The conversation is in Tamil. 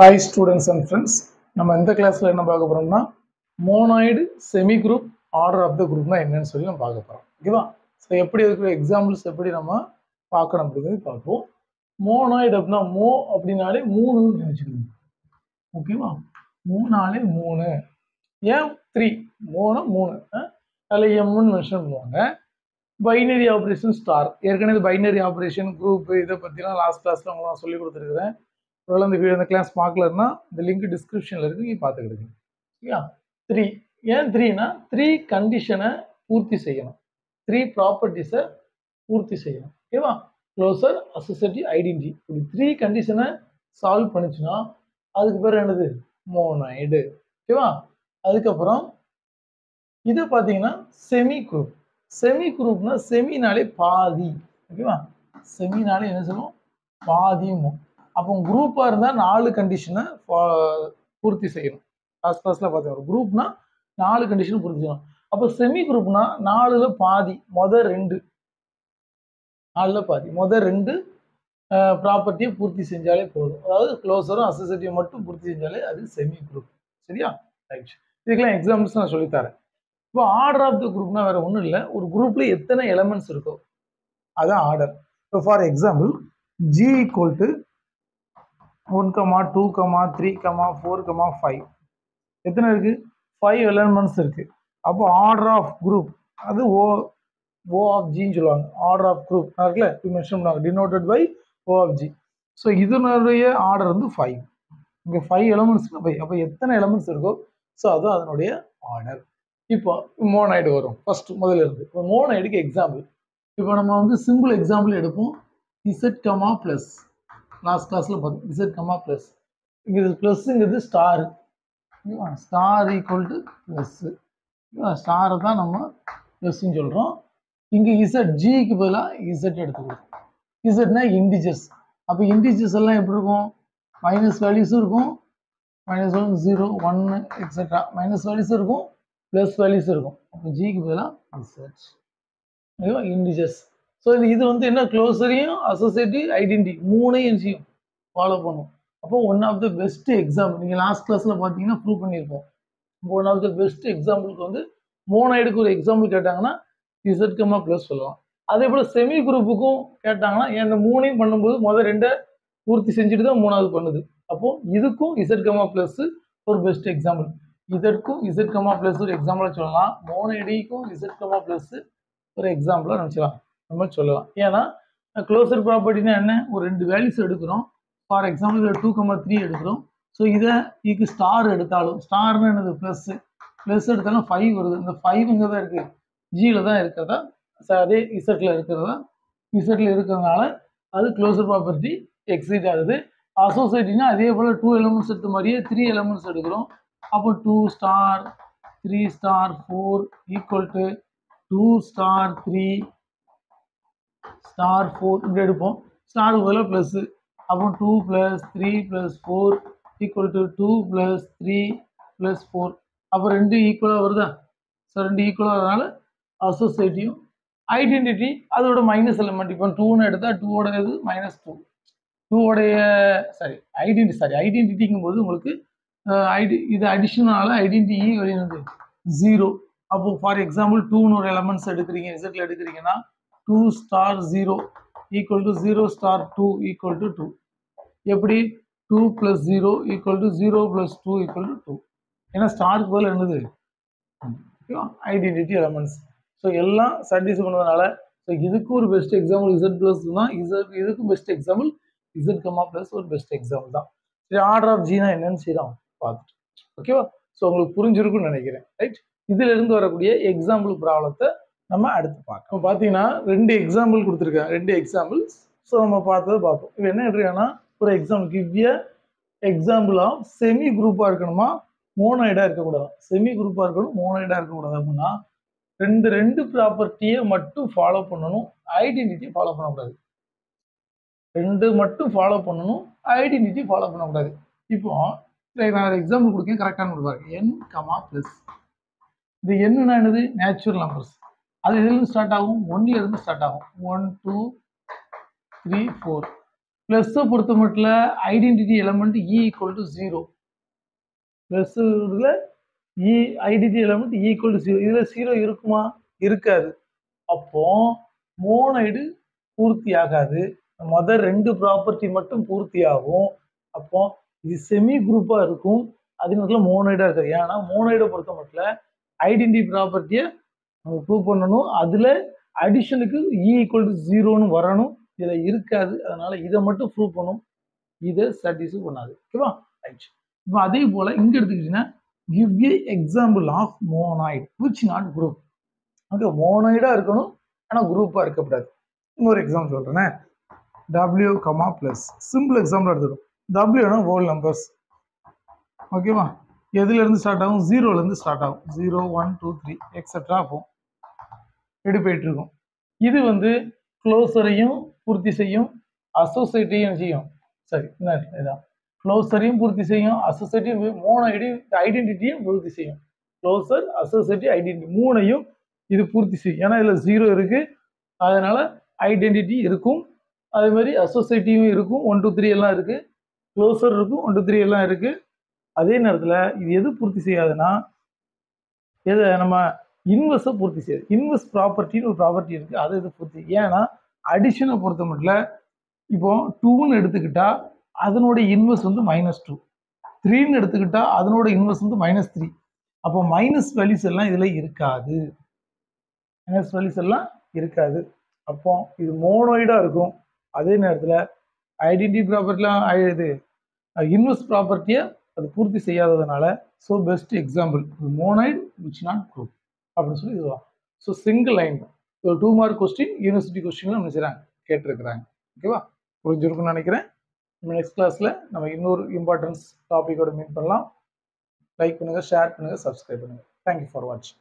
Hi students and friends, we are class monoid semigroup order of the group. So, examples monoid apna mo apdinaale 3 nechukku okay va 3 3 mono 3 alle m nu mention பண்ணுவாங்க binary operation star ஏற்கனவே binary operation group இத பத்தினா last class la உங்களுக்கு சொல்லி கொடுத்திருக்கேன் ஒருவேளை இந்த வீடியோ இந்த கிளாஸ் பார்க்கலன்னா இந்த link description la இருக்கு நீ பாத்துக்கிடுங்க சரியா 3 ஏன் 3 னா 3 கண்டிஷனை பூர்த்தி செய்யணும் 3 properties பூர்த்தி செய்யணும் ஓகேவா closure associative identity இப்படி 3 கண்டிஷனை சால்வ் பண்ணிச்சுனா அதுக்கு பேர் என்னது மோனாய்ட் ஓகேவா அதுக்கு அப்புறம் இது பாத்தீங்கன்னா செமி குரூப் செமி குரூப்னா செமினாலே பாதி ஓகேவா செமினாலே என்ன சொல்றோம் பாதிமோ அப்போ குரூப்பா இருந்தா 4 கண்டிஷனை பூர்த்தி செய்யணும் ஃபர்ஸ்ட் கிளாஸ்ல பார்த்தோம் குரூப்னா 4 கண்டிஷன் பூர்த்தி செய்யணும் அப்போ செமி குரூப்னா 4 ல பாதி முதல் ரெண்டு property பூர்த்தி செஞ்சாலே போதும் அதாவது க்ளோசரும் அசோசியேட்டிவ் மட்டும் பூர்த்தி செஞ்சாலே அது செமி குரூப் சரியா ரைட் இதுக்கெல்லாம் एग्जांपल्स நான் சொல்லி தரேன் இப்போ ஆர்டர் ஆஃப் தி குரூப்னா வேற ஒண்ணும் இல்ல ஒரு குரூப்ல எத்தனை எலிமெண்ட்ஸ் இருக்கோ அது ஆர்டர் இப்போ ஃபார் எக்ஸாம்பிள் g = 1, 2, 3, 4, 5 எத்தனை இருக்கு 5 எலிமெண்ட்ஸ் இருக்கு அப்போ ஆர்டர் ஆஃப் குரூப் அது O of G in Julang, order of group, we mentioned denoted by O of G. So, this order is 5. Okay, 5 elements. So, elements irukko, so that is order. Now, monoid. First, monoid example. Now, we have a simple example. Z, plus. Last class, Z, plus. This plus is star. Star equal to plus. Star is the plus. இங்க Z G க்கு பதிலா Z எடுத்துக்கிறோம் Z னா integers அப்ப integers எல்லாம் எப்படி இருக்கும் minus values இருக்கும் -1 0 1 etc minus values இருக்கும் plus values இருக்கும் அப்ப G க்கு பதிலா Z ஐயோ integers சோ இது வந்து என்ன க்ளோசரியும் associative identity மூணையும் செய்யும் ஃபாலோ பண்ணும் அப்ப one of the best example நீங்க last classல பாத்தீங்கன்னா ப்ரூவ் பண்ணிருப்போம் one of the best example க்கு வந்து மோனாய்டுக்கு ஒரு எக்ஸாம்பிள் கேட்டாங்கன்னா Z plus சொல்லலாம் அதே போல செமி குரூப்புக்கும் கேட்டாங்கன்னா இந்த மூணையும் பண்ணும்போது முதல் ரெண்டை பூர்த்தி செஞ்சிட்டு தான் மூணாவது பண்ணுது அப்போ இதுக்கும் Z plus ஒரு பெஸ்ட் எக்ஸாம்பிள் இதற்கும் Z plus ஒரு எக்ஸாம்பிளா சொல்லலாம் மோனோடிக்கும் Z plus ஒரு எக்ஸாம்பிளா நம்ம சொல்லலாம் ஏன்னா க்ளோசர் ப்ராப்பர்ட்டினா என்ன ஒரு ரெண்டு வேல்யூஸ் எடுக்கிறோம் ஃபார் எக்ஸாம்பிள் இதுல 2, 3 எடுக்கிறோம் சோ இத இதுக்கு ஸ்டார் எடுத்தாலும் ஸ்டார்னா என்னது பிளஸ் எடுத்தாலும் 5 வருது இந்த 5 இங்க தான் இருக்கு G la dhaan irukradha adhe Z la irukradhanaala adu closure property exit agudhu associative na adhe pola 2 elements edutha mariye 3 elements edukrom appo 2*3*4 equal to 2*3*4 ipdi edupom star pola plus appo 2+3+4 equal to 2+3+4 appo rendu equal ah varudha so rendu equal aanaala associative identity அதோட மைனஸ் எலிமெண்ட் இப்போ 2 னு எடுத்தா 2 ஓட இது -2 2 ஓட ஐடென்டிட்டிக்கும் போது உங்களுக்கு இது அடிஷனலா ஐடென்டிட்டி வெளியினது 0 அப்போ ஃபார் எக்ஸாம்பிள் 2 னு ஒரு எலிமெண்ட்ஸ் எடுக்கறீங்க Z ல எடுக்கறீங்கனா 2*0 = 0*2 = 2 எப்படி 2+0 = 0+2 = 2 ஏனா ஸ்டாருக்கு பதிலா என்னது ஐடென்டிட்டி எலிமெண்ட்ஸ் So, எல்லாம் சர்டிஸ் பண்ணதுனால சோ இதுக்கு ஒரு பெஸ்ட் எக்ஸாம்பிள் Z+ தான் இதுக்கு பெஸ்ட் எக்ஸாம்பிள் Z, ஒரு பெஸ்ட் எக்ஸாம்பிள் தான் சரி ஆர்டர் ஆஃப் G னா என்னன்னு சீராம் பாத்துட்டு ஓகேவா சோ உங்களுக்கு புரிஞ்சிருக்கும்னு நினைக்கிறேன் ரைட் இதில இருந்து வரக்கூடிய எக்ஸாம்பிள் ப்ராப்ளத்தை நம்ம அடுத்து பார்ப்போம் இப்போ பாத்தீங்கன்னா ரெண்டு எக்ஸாம்பிள் கொடுத்திருக்காங்க ரெண்டு எக்ஸாம்பிள்ஸ் சோ நம்ம பார்த்தத பாப்போம் இப்போ என்ன எடுக்கறானா ஒரு example give a example of semi group ஆ இருக்கணுமா மோனாய்டா இருக்க கூடாது செமி குரூப்பா இருக்கணும் மோனாய்டா இருக்க கூடாது அப்படினா ரெண்டு ப்ராப்பர்ட்டியை மட்டும் ஃபாலோ பண்ணனும் ஐடென்டிட்டி ஃபாலோ பண்ண கூடாது ரெண்டு மட்டும் ஃபாலோ பண்ணனும் ஐடென்டிட்டி ஃபாலோ பண்ண கூடாது இப்போ நான் ஒரு எக்ஸாம்பிள் கொடுக்கேன் கரெக்ட்டானு சொல்லுவாங்க n, + இந்த n னா என்னது நேச்சுரல் நம்பர்ஸ் அது எதிலிருந்து ஸ்டார்ட் ஆகும் 1 ல இருந்து ஸ்டார்ட் ஆகும் 1 2 3 4 Plus identity element E equal to 0. Plus identity element E equal to 0. This is 0 irukuma irukadu. Appo monide poorthiyagadu. Mother rendu property mattum poorthiyagum. Appo idu semi group ah irukum. Adinakla monide ah irukku. Yana monide porathamatla identity property prove pannanum. Adile addition ku E equal to 0 nu varanum. This is the proof of this statistic. Now, give an example of monoid, which not group. Okay, monoid and a group are coupled. More example. W, plus. Simple example. W is whole numbers. Okay, this start down 0 start down 0, 1, 2, 3, etc. This is closer. Associative sorry, not closer associative monoid identity closer associative identity moonayum idu purthi seiyum ena idla zero irukku adanal identity irukum adhe mari associative irukum 1 2 3 ella irukku closer irukum 1 2 3 ella irukku adhe nerathila idu edu purthi seiyadana edu nama inverse purthi seiyad inverse property or property irukku adhe edu purthi yana addition of the now, 2 is the inverse of minus 2. 3 is the inverse of minus 3. So, minus values are not here. Minus values are not here. So, this is monoid. That is identity property. Inverse property is the so, best example. Monoid which not group. So, single line. So 2-mark question, university question la namichiran ketirukran. Okay va purinjirukku nenikiren. Next class la nama innor importance topic oda meet pannalam. Like pannunga, share pannunga, subscribe pannunga. Thank you for watching.